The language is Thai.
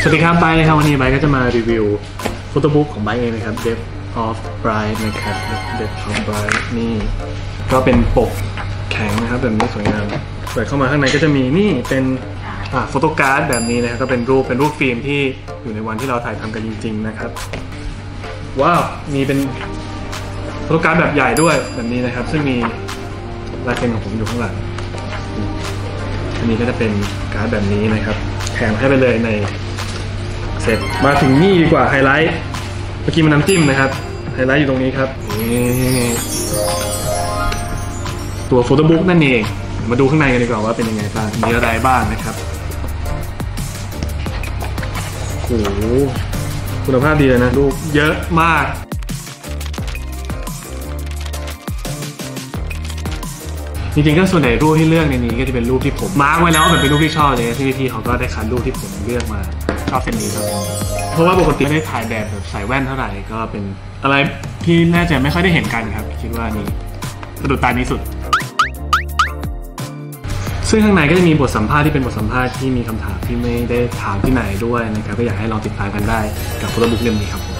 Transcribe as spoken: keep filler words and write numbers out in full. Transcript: สวัสดีครับไบค์นะครับวันนี้ไบค์ก็จะมารีวิวโฟโต้บุ๊กของไบค์เองนะครับ Death of Bride นะครับ Death of Bride นี่ก็เป็นปกแข็งนะครับแบบนี้สวยงามเปิดเข้ามาข้างในก็จะมีนี่เป็นโฟโต้การ์ดแบบนี้นะครับก็เป็นรูปเป็นรูปฟิล์มที่อยู่ในวันที่เราถ่ายทำกันจริงๆนะครับว้าวมีเป็นโฟโต้การ์ดแบบใหญ่ด้วยแบบนี้นะครับซึ่งมีลายเซ็นของผมอยู่ข้างหลังอันนี้ก็จะเป็นการ์ดแบบนี้นะครับแถมให้ไปเลยในเสร็จมาถึงนี่ดีกว่าไฮไลท์เมื่อกี้มันน้ำจิ้มนะครับไฮไลท์อยู่ตรงนี้ครับตัวโฟโต้บุ๊กนั่นเองมาดูข้างในกันดีกว่าว่าเป็นยังไงบ้างมีอะไรบ้างนะครับโอ้โหคุณภาพดีเลยนะรูปเยอะมากจริงๆก็ส่วนใหญ่รูปที่เลือกในนี้ก็จะเป็นรูปที่ผมมาร์กไว้แล้วแบบเป็นรูปที่ชอบเลยที่พี่ๆเขาก็ได้คัดรูปที่ผมเลือกมาชอบเส้นนี้ครับเพราะว่าปกติไม่ได้ถ่ายแบบแบบใส่แว่นเท่าไหร่ก็เป็นอะไรที่น่าจะไม่ค่อยได้เห็นกันครับคิดว่านี่สะดุดตานี้สุดซึ่งข้างในก็จะมีบทสัมภาษณ์ที่เป็นบทสัมภาษณ์ที่มีคำถามที่ไม่ได้ถามที่ไหนด้วยนะครับก็อยากให้ลองติดตามกันได้กับโฟโต้บุ๊กเล่มนี้ครับ